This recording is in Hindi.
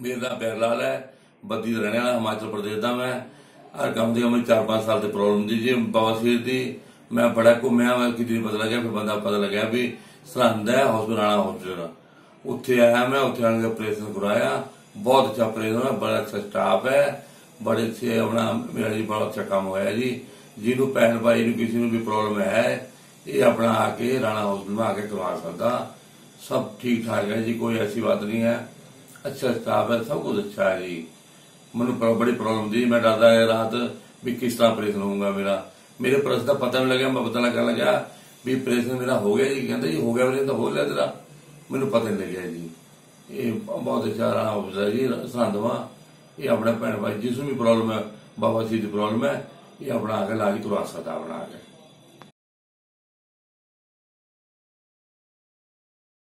मेरे नाम पैरलाल है, बद्दी रहने वाला, हिमाचल प्रदेश का मैं। हर कम से कम 4-5 साल से प्रॉब्लम थी जी बवासीर की। मैं बड़ा घूमया, मैं कि पता लगे, फिर बंदा पता लगे भी सरहद है हॉस्पिटल। उत्थे आया मैं, उत्थे आने ऑपरेशन कराया, बहुत अच्छा ऑपरेशन हुआ, बड़ा अच्छा स्टाफ है, बड़े अच्छे अपना मेरा जी बड़ा अच्छा काम होया जी। जिन्हों भैन भाई किसी भी प्रॉब्लम है ये अपना आके राणा हॉस्पिटल में आके करवा सकता। सब ठीक ठाक है जी, कोई ऐसी बात नहीं है, अच्छा स्टाफ है, सब कुछ अच्छा है जी। मैंने बड़ी प्रॉब्लम थी, मैं डरता है रात भी किस तरह ऑपरेशन होगा मेरा। मेरे ऑपरेशन का पता नहीं लगे, मैं पता लगा लगा भी ऑपरेशन मेरा हो गया जी। कहते जी हो गया मेरे तो हो गया तेरा, मैंने पता नहीं लगे जी। ये बहुत अच्छा राणा हॉस्पिटल है जी सांधवा। ये अपना भैन भाई जिसमें भी प्रॉब्लम है, बाबा जी की प्रॉब्लम है, ये अपना आगे इलाज करवा सकता अपना आगे।